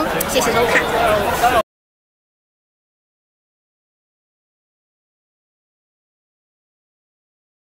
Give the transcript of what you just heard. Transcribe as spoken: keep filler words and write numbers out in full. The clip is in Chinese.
喽，谢谢收看。